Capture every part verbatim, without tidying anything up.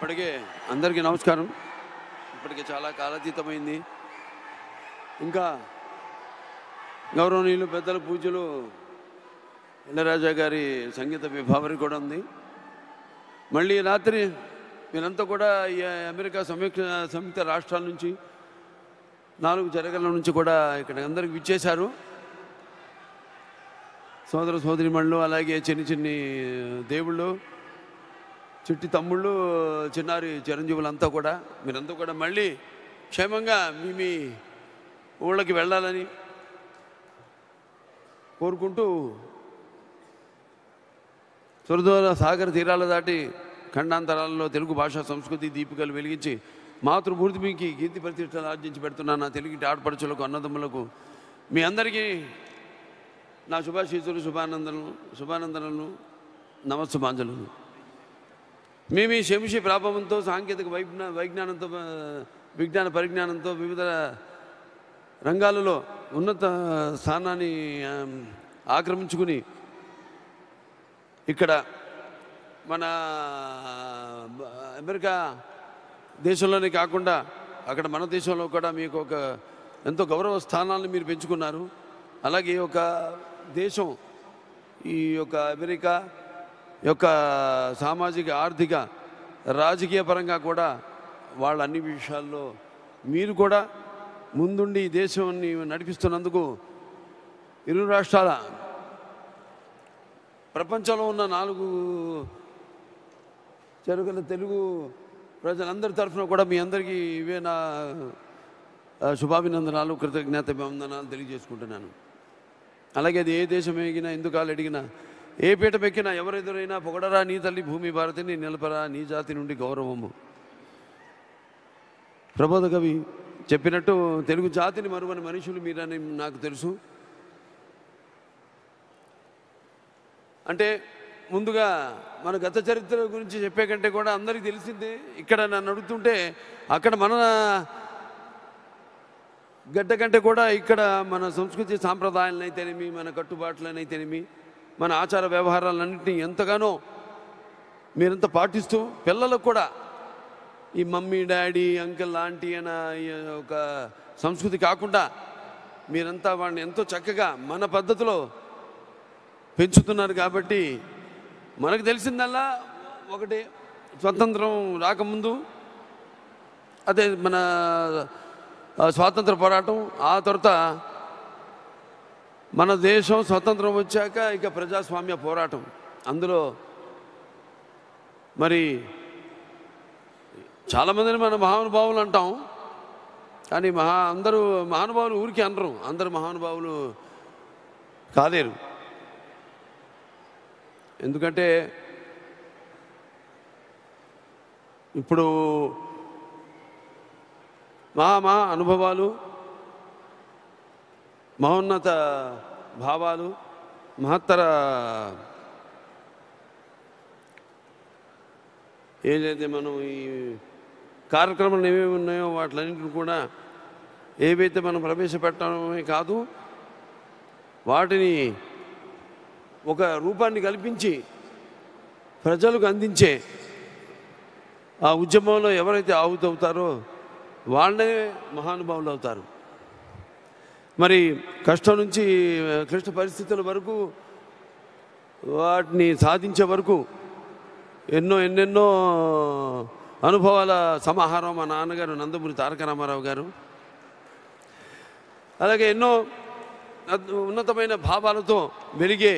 ఇప్పటికే అందరికీ నమస్కారం. ఇప్పటికే చాలా కాలతీతమైంది. ఇంకా గౌరవనీయులు పెద్దల పూజలు ఎల్లరాజా గారి సంగీత విభావరి కూడా ఉంది. మళ్ళీ రాత్రి మీరంతా కూడా అమెరికా సంయుక్త సంయుక్త రాష్ట్రాల నుంచి నాలుగు జరగల నుంచి కూడా ఇక్కడ అందరికి విచ్చేశారు. సోదర సోదరిమణులు, అలాగే చిన్న చిన్ని దేవుళ్ళు, చిట్టి తమ్ముళ్ళు, చిన్నారి చిరంజీవులంతా కూడా మీరంతా కూడా మళ్ళీ క్షేమంగా మీ మీ ఊళ్ళకి వెళ్ళాలని కోరుకుంటూ సురదూర సాగర తీరాల దాటి ఖండాంతరాలలో తెలుగు భాషా సంస్కృతి దీపికలు వెలిగించి మాతృభూమికి కీర్తి ప్రతిష్టలు ఆర్జించి పెడుతున్న నా తెలుగుటి ఆడపడుచులకు, అన్నదమ్ములకు, మీ అందరికీ నా శుభాశీసులు, శుభానందను శుభానందనలు, నమస్సుమాంజలు. మీ మీ శమిషి ప్రాభవంతో, సాంకేతిక వైజ్ఞా వైజ్ఞానంతో విజ్ఞాన పరిజ్ఞానంతో వివిధ రంగాలలో ఉన్నత స్థానాన్ని ఆక్రమించుకుని ఇక్కడ మన అమెరికా దేశంలోనే కాకుండా అక్కడ మన దేశంలో కూడా మీకు ఒక ఎంతో గౌరవ స్థానాన్ని మీరు పెంచుకున్నారు. అలాగే ఒక దేశం ఈ యొక్క అమెరికా యొక్క సామాజిక, ఆర్థిక, రాజకీయ పరంగా కూడా వాళ్ళ అన్ని విషయాల్లో మీరు కూడా ముందుండి ఈ దేశాన్ని నడిపిస్తున్నందుకు ఇరు రాష్ట్రాల ప్రపంచంలో ఉన్న నాలుగు జరుగుతున్న తెలుగు ప్రజలందరి తరఫున కూడా మీ అందరికీ ఇవే నా శుభాభినందనాలు, కృతజ్ఞతాభివందనాలు తెలియజేసుకుంటున్నాను. అలాగే అది ఏ దేశం ఎగినా, ఎందుకాలు అడిగినా, ఏ పీట పెక్కినా, ఎవరెదురైనా పొగడరా నీ తల్లి భూమి భారతిని, నిలపరా నీ జాతి నుండి గౌరవము. ప్రబోధ కవి చెప్పినట్టు తెలుగు జాతిని మరువని మనుషులు మీరని నాకు తెలుసు. అంటే ముందుగా మన గత చరిత్ర గురించి చెప్పే కంటే కూడా అందరికీ తెలిసిందే. ఇక్కడ నన్ను అడుగుతుంటే అక్కడ మన గడ్డ కంటే కూడా ఇక్కడ మన సంస్కృతి సాంప్రదాయాలనైతేనేమి, మన కట్టుబాట్లనైతేనేమి, మన ఆచార వ్యవహారాలన్నింటినీ ఎంతగానో మీరంతా పాటిస్తూ పిల్లలకు కూడా ఈ మమ్మీ డాడీ అంకిల్ ఆంటీ అనే ఒక సంస్కృతి కాకుండా మీరంతా వాళ్ళని ఎంతో చక్కగా మన పద్ధతిలో పెంచుతున్నారు. కాబట్టి మనకు తెలిసిందల్లా ఒకటి, స్వతంత్రం రాకముందు అదే మన స్వాతంత్ర పోరాటం, ఆ తర్వాత మన దేశం స్వతంత్రం వచ్చాక ఇక ప్రజాస్వామ్య పోరాటం. అందులో మరి చాలామందిని మన మహానుభావులు అంటాం, కానీ మహా అందరూ మహానుభావులు ఊరికి అనరు, అందరు మహానుభావులు కాదేరు. ఎందుకంటే ఇప్పుడు మహా మహా అనుభవాలు, మహోన్నత భావాలు, మహత్తర ఏదైతే మనం ఈ కార్యక్రమాలు ఏమేమి ఉన్నాయో వాటిలన్నింటిని కూడా ఏవైతే మనం ప్రవేశపెట్టడమే కాదు, వాటిని ఒక రూపాన్ని కల్పించి ప్రజలకు అందించే ఆ ఉద్యమంలో ఎవరైతే ఆహుతవుతారో వాళ్ళనే మహానుభావులు అవుతారు. మరి కష్టం నుంచి క్లిష్ట పరిస్థితుల వరకు వాటిని సాధించే వరకు ఎన్నో ఎన్నెన్నో అనుభవాల సమాహారం మా నాన్నగారు నందమూరి తారక రామారావు గారు. అలాగే ఎన్నో ఉన్నతమైన భావాలతో వెలిగే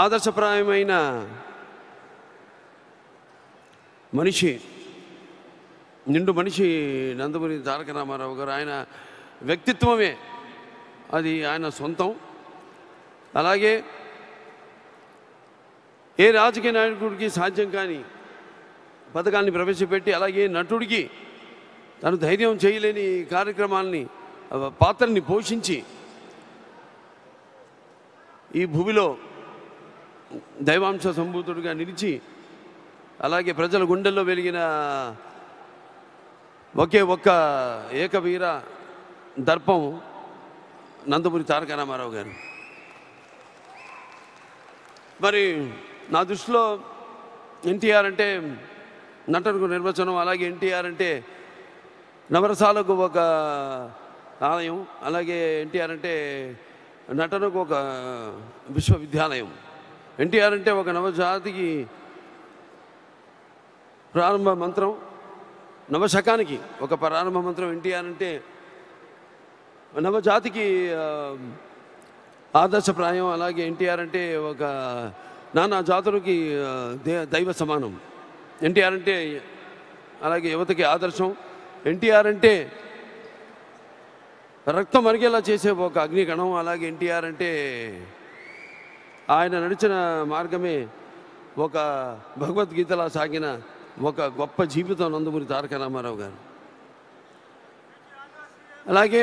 ఆదర్శప్రాయమైన మనిషి, నిండు మనిషి నందమూరి తారక రామారావు గారు. ఆయన వ్యక్తిత్వమే అది, ఆయన సొంతం. అలాగే ఏ రాజకీయ నాయకుడికి సాధ్యం కాని పథకాన్ని ప్రవేశపెట్టి, అలాగే నటుడికి తను ధైర్యం చేయలేని కార్యక్రమాల్ని, పాత్రని పోషించి ఈ భూమిలో దైవాంశ సంభూతుడిగా నిలిచి, అలాగే ప్రజల గుండెల్లో వెలిగిన ఒకే ఒక్క ఏకవీర దర్పం నందమూరి తారక రామారావు గారు. మరి నా దృష్టిలో ఎన్టీఆర్ అంటే నటనకు నిర్వచనం, అలాగే ఎన్టీఆర్ అంటే నవరసాలకు ఒక ఆలయం, అలాగే ఎన్టీఆర్ అంటే నటనకు ఒక విశ్వవిద్యాలయం, ఎన్టీఆర్ అంటే ఒక నవజాతికి ప్రారంభ మంత్రం, నవశకానికి ఒక ప్రారంభ మంత్రం, ఎన్టీఆర్ అంటే నవజాతికి ఆదర్శప్రాయం, అలాగే ఎన్టీఆర్ అంటే ఒక నానా జాతులకి దైవ సమానం, ఎన్టీఆర్ అంటే అలాగే యువతకి ఆదర్శం, ఎన్టీఆర్ అంటే రక్తం మరిగేలా చేసే ఒక అగ్నికణం, అలాగే ఎన్టీఆర్ అంటే ఆయన నడిచిన మార్గమే ఒక భగవద్గీతలా సాగిన ఒక గొప్ప జీవితం నందమూరి తారక రామారావు గారు. అలాగే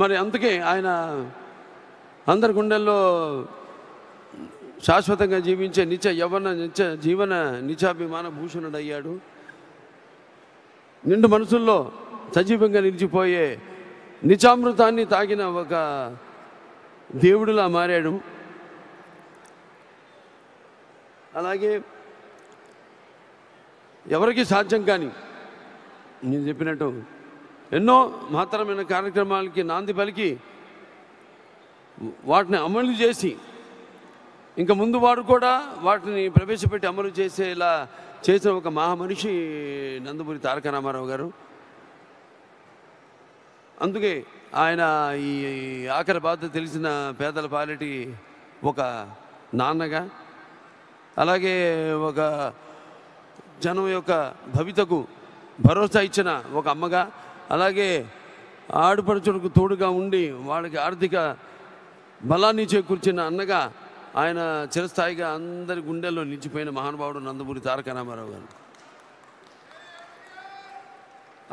మరి అందుకే ఆయన అందరి గుండెల్లో శాశ్వతంగా జీవించే నిత్య యవ్వన నిత్య జీవన నిత్యాభిమాన భూషణుడయ్యాడు. నిండు మనసుల్లో సజీవంగా నిలిచిపోయే నిత్యామృతాన్ని తాగిన ఒక దేవుడిలా మారాడు. అలాగే ఎవరికి సాధ్యం కానీ నేను చెప్పినట్టు ఎన్నో మహత్తరమైన కార్యక్రమాలకి నాంది పలికి వాటిని అమలు చేసి ఇంకా ముందు వాడు కూడా వాటిని ప్రవేశపెట్టి అమలు చేసేలా చేసిన ఒక మహామనిషి నందమూరి తారక రామారావు గారు. అందుకే ఆయన ఈ ఆఖరి బాధ తెలిసిన పేదల పాలిటి ఒక నాన్నగా, అలాగే ఒక జనం యొక్క భవితకు భరోసా ఇచ్చిన ఒక అమ్మగా, అలాగే ఆడపడుచులకు తోడుగా ఉండి వాళ్ళకి ఆర్థిక బలాన్ని చేకూర్చిన అన్నగా ఆయన చిరస్థాయిగా అందరి గుండెల్లో నిలిచిపోయిన మహానుభావుడు నందమూరి తారక రామారావు గారు.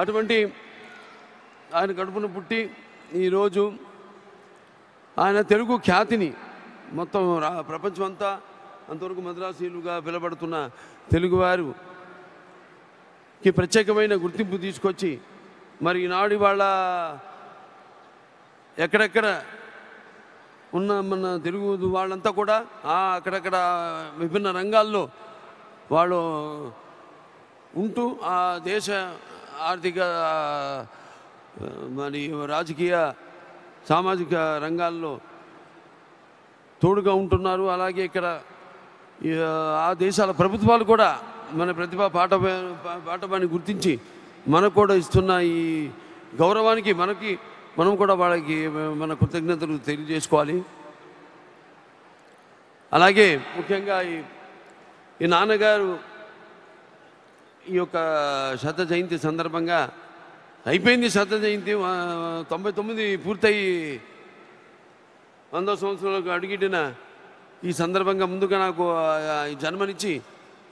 అటువంటి ఆయన కడుపున పుట్టి ఈరోజు ఆయన తెలుగు ఖ్యాతిని మొత్తం ప్రపంచం అంతా అంతవరకు మద్రాసీలుగా పిలబడుతున్న తెలుగువారికి ప్రత్యేకమైన గుర్తింపు తీసుకొచ్చి మరి ఈనాడు వాళ్ళ ఎక్కడెక్కడ ఉన్న మన తెలుగు వాళ్ళంతా కూడా అక్కడక్కడ విభిన్న రంగాల్లో వాళ్ళు ఉంటూ ఆ దేశ ఆర్థిక మరి రాజకీయ సామాజిక రంగాల్లో తోడుగా ఉంటున్నారు. అలాగే ఇక్కడ ఆ దేశాల ప్రభుత్వాలు కూడా మన ప్రతిభా పాఠ పాఠవాన్ని గుర్తించి మనకు కూడా ఇస్తున్న ఈ గౌరవానికి మనకి మనం కూడా వాళ్ళకి మన కృతజ్ఞతలు తెలియజేసుకోవాలి. అలాగే ముఖ్యంగా ఈ ఈ నాన్నగారు ఈ యొక్క శత జయంతి సందర్భంగా అయిపోయింది శత జయంతి, తొంభై తొమ్మిది పూర్తయి వందో సంవత్సరాలకు అడుగిడిన ఈ సందర్భంగా ముందుగా నాకు జన్మనిచ్చి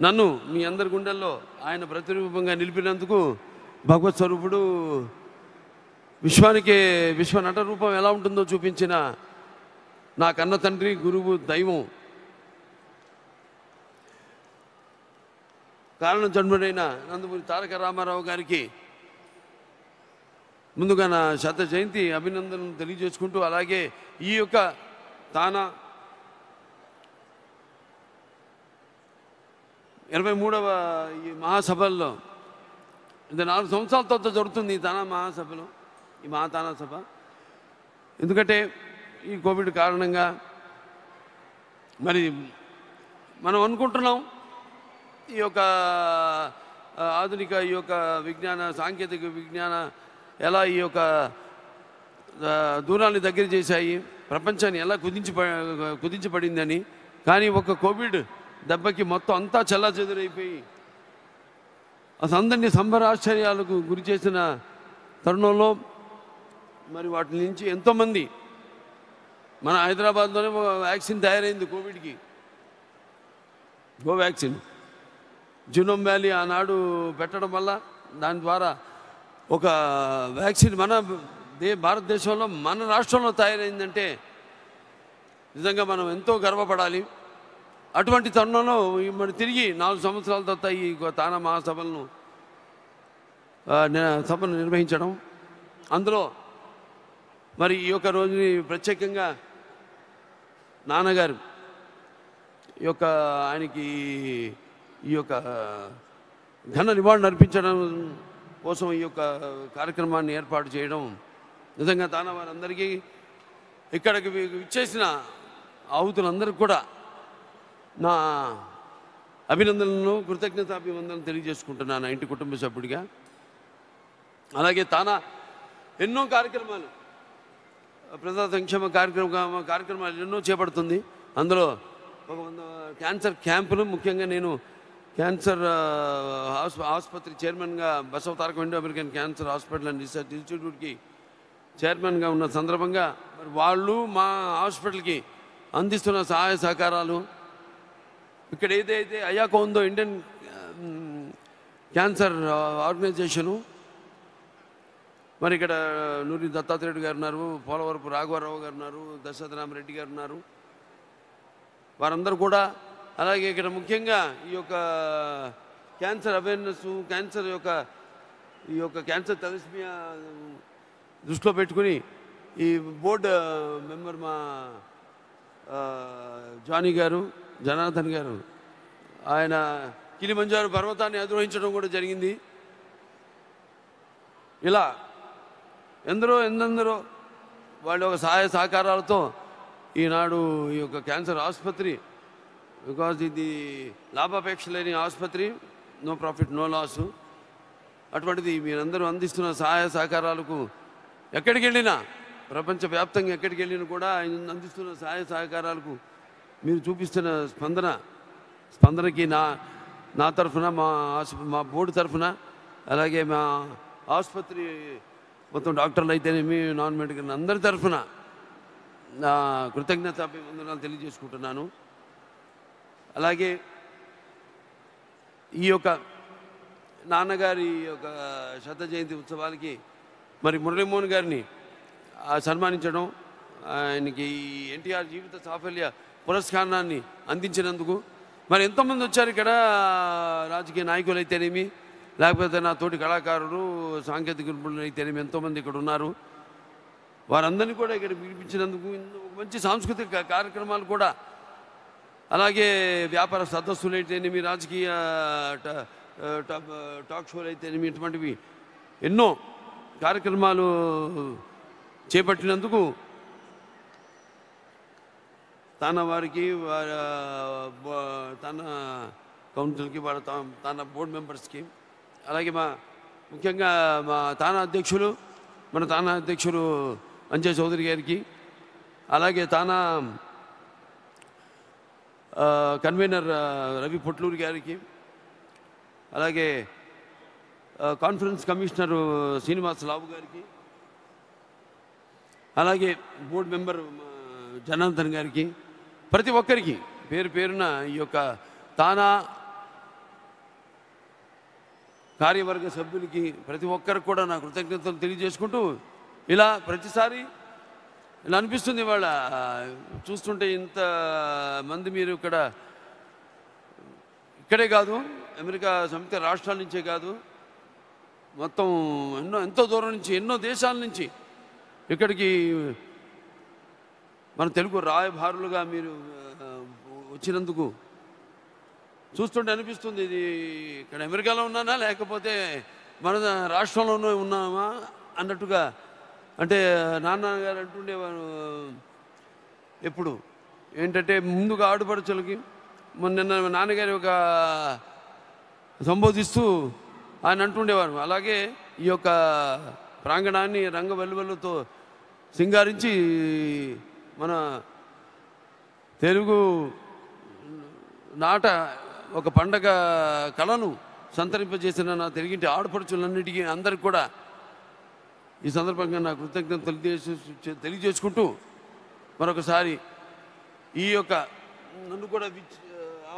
నన్ను మీ అందరి గుండెల్లో ఆయన ప్రతిరూపంగా నిలిపినందుకు భగవత్ స్వరూపుడు విశ్వానికి విశ్వ నట రూపం ఎలా ఉంటుందో చూపించిన నా కన్న తండ్రి గురువు దైవం కారణ జన్ముడైన నందమూరి తారక రామారావు గారికి ముందుగా నా శత జయంతి అభినందనలు తెలియజేసుకుంటూ, అలాగే ఈ యొక్క తానా ఇరవై మూడవ ఈ మహాసభల్లో ఇది నాలుగు సంవత్సరాల తర్వాత జరుగుతుంది ఈ తానా మహాసభలో, ఈ మహాతానా సభ. ఎందుకంటే ఈ కోవిడ్ కారణంగా మరి మనం అనుకుంటున్నాం ఈ యొక్క ఆధునిక ఈ యొక్క విజ్ఞాన సాంకేతిక విజ్ఞాన ఎలా ఈ యొక్క దూరాన్ని దగ్గర చేశాయి, ప్రపంచాన్ని ఎలా కుదించి కుదించబడిందని, కానీ ఒక కోవిడ్ దెబ్బకి మొత్తం అంతా చల్లా చెదురైపోయి అసలు అందరినీ సంబరాశ్చర్యాలకు గురి చేసిన తరుణంలో మరి వాటి నుంచి ఎంతోమంది మన హైదరాబాద్లోనే వ్యాక్సిన్ తయారైంది కోవిడ్కి, గో వ్యాక్సిన్ జినోమ్ వ్యాలీ ఆనాడు పెట్టడం వల్ల దాని ద్వారా ఒక వ్యాక్సిన్ మన దే భారతదేశంలో మన రాష్ట్రంలో తయారైందంటే నిజంగా మనం ఎంతో గర్వపడాలి. అటువంటి తరుణంలో మరి తిరిగి నాలుగు సంవత్సరాల తర్వాత ఈ తానా మహాసభలను సభను నిర్వహించడం, అందులో మరి ఈ యొక్క రోజుని ప్రత్యేకంగా నాన్నగారు యొక్క ఆయనకి ఈ యొక్క ధన నివారణ అర్పించడం కోసం ఈ యొక్క కార్యక్రమాన్ని ఏర్పాటు చేయడం నిజంగా దానవారందరికీ ఇక్కడికి విచ్చేసిన ఆవుతులందరికీ కూడా నా అభినందనలు కృతజ్ఞతాభివందనలు తెలియజేసుకుంటున్నాను నా ఇంటి కుటుంబ సభ్యుడిగా। అలాగే తానా ఎన్నో కార్యక్రమాలు ప్రజా సంక్షేమ కార్యక్రమ కార్యక్రమాలు ఎన్నో చేపడుతుంది। అందులో ఒక వంద క్యాన్సర్ క్యాంపులు ముఖ్యంగా నేను క్యాన్సర్ ఆసుపత్రి చైర్మన్గా Basava Taraka Indo American cancer hospital and research ఇన్స్టిట్యూట్కి చైర్మన్గా ఉన్న సందర్భంగా మరి వాళ్ళు మా హాస్పిటల్కి అందిస్తున్న సహాయ సహకారాలు ఇక్కడ ఏదైతే అయాకో ఉందో ఇండియన్ క్యాన్సర్ ఆర్గనైజేషను మరి ఇక్కడ నూరి దత్తాత్రేయుడు గారు ఉన్నారు, పోలవరపు రాఘవరావు గారు ఉన్నారు, దశరథ రామరెడ్డి గారు ఉన్నారు, వారందరూ కూడా అలాగే ఇక్కడ ముఖ్యంగా ఈ యొక్క క్యాన్సర్ అవేర్నెస్ క్యాన్సర్ యొక్క ఈ యొక్క క్యాన్సర్ థాలసీమియా దృష్టిలో పెట్టుకుని ఈ బోర్డు మెంబర్ మా జానీ గారు జనార్దన్ గారు ఆయన కిలిమంజారు పర్వతాన్ని అధిరోహించడం కూడా జరిగింది। ఇలా ఎందరో ఎందరో వాళ్ళ యొక్క సహాయ సహకారాలతో ఈనాడు ఈ యొక్క క్యాన్సర్ ఆసుపత్రి బికాజ్ ఇది లాభాపేక్ష లేని ఆసుపత్రి, నో ప్రాఫిట్ నో లాసు, అటువంటిది మీరందరూ అందిస్తున్న సహాయ సహకారాలకు ఎక్కడికి వెళ్ళినా ప్రపంచవ్యాప్తంగా ఎక్కడికి వెళ్ళినా కూడా అందిస్తున్న సహాయ సహకారాలకు మీరు చూపిస్తున్న స్పందన స్పందనకి నా నా తరఫున మా మా బోర్డు తరఫున అలాగే మా ఆసుపత్రి మొత్తం డాక్టర్లు అయితేనేమి నాన్ మెడికల్ అందరి తరఫున నా కృతజ్ఞత అభివందనాలు తెలియజేసుకుంటున్నాను। అలాగే ఈ యొక్క నాన్నగారి యొక్క శత జయంతి ఉత్సవాలకి మరి మురళీమోహన్ గారిని సన్మానించడం ఆయనకి ఎన్టీఆర్ జీవిత సాఫల్య పురస్కారాన్ని అందించినందుకు మరి ఎంతోమంది వచ్చారు ఇక్కడ రాజకీయ నాయకులు అయితేనేమి లేకపోతే నా తోటి కళాకారులు సాంకేతిక నిపుణులు అయితేనేమి ఎంతోమంది ఇక్కడ ఉన్నారు, వారందరినీ కూడా ఇక్కడ పిలిపించినందుకు మంచి సాంస్కృతిక కార్యక్రమాలు కూడా అలాగే వ్యాపార సదస్సులు అయితేనేమి రాజకీయ టాక్ షోలు అయితేనేమి ఇటువంటివి ఎన్నో కార్యక్రమాలు చేపట్టినందుకు తన వారికి తన కౌన్సిల్కి వాళ్ళ తన బోర్డు మెంబర్స్కి అలాగే మా ముఖ్యంగా మా తానా అధ్యక్షులు మన తానా అధ్యక్షులు అంజయ్ చౌదరి గారికి అలాగే తానా కన్వీనర్ రవి పొట్లూరి గారికి అలాగే కాన్ఫరెన్స్ కమిషనరు శ్రీనివాసరావు గారికి అలాగే బోర్డు మెంబర్ జనార్దన్ గారికి ప్రతి ఒక్కరికి పేరు పేరున ఈ యొక్క తానా కార్యవర్గ సభ్యులకి ప్రతి ఒక్కరికి కూడా నా కృతజ్ఞతలు తెలియజేసుకుంటూ ఇలా ప్రతిసారి ఇలా అనిపిస్తుంది ఇవాళ చూస్తుంటే ఇంత మంది మీరు ఇక్కడ ఇక్కడే కాదు అమెరికా సంయుక్త రాష్ట్రాల నుంచే కాదు మొత్తం ఎన్నో ఎంతో దూరం నుంచి ఎన్నో దేశాల నుంచి ఇక్కడికి మన తెలుగు రాయబారులుగా మీరు వచ్చినందుకు చూస్తుంటే అనిపిస్తుంది ఇది ఇక్కడ అమెరికాలో ఉన్నానా లేకపోతే మన రాష్ట్రంలోనే ఉన్నామా అన్నట్టుగా। అంటే నాన్నగారు అంటుండేవారు ఎప్పుడు ఏంటంటే ముందుగా ఆడపడుచులకి మొన్న నాన్నగారి ఒక సంబోధిస్తూ ఆయన అంటుండేవారు అలాగే ఈ యొక్క ప్రాంగణాన్ని రంగ వెల్లువెల్లుతో సింగారించి మన తెలుగు నాట ఒక పండగ కళను సంతరింపజేసిన నా తెలుగింటి ఆడపడుచులన్నిటికీ అందరికి కూడా ఈ సందర్భంగా నా కృతజ్ఞత తెలియజేసు తెలియజేసుకుంటూ మరొకసారి ఈ యొక్క నన్ను కూడా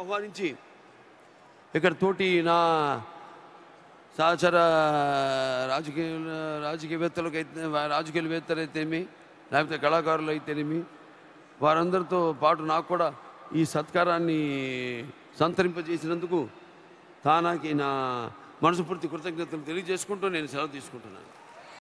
ఆహ్వానించి ఇక్కడ తోటి నా సహచర రాజకీయ రాజకీయవేత్తలకైతే రాజకీయవేత్తలైతేమి లేకపోతే కళాకారులు అయితేనేమి వారందరితో పాటు నాకు కూడా ఈ సత్కారాన్ని సంతరింపజేసినందుకు తానాకి నా మనస్ఫూర్తి కృతజ్ఞతలు తెలియజేసుకుంటూ నేను సెలవు తీసుకుంటున్నాను।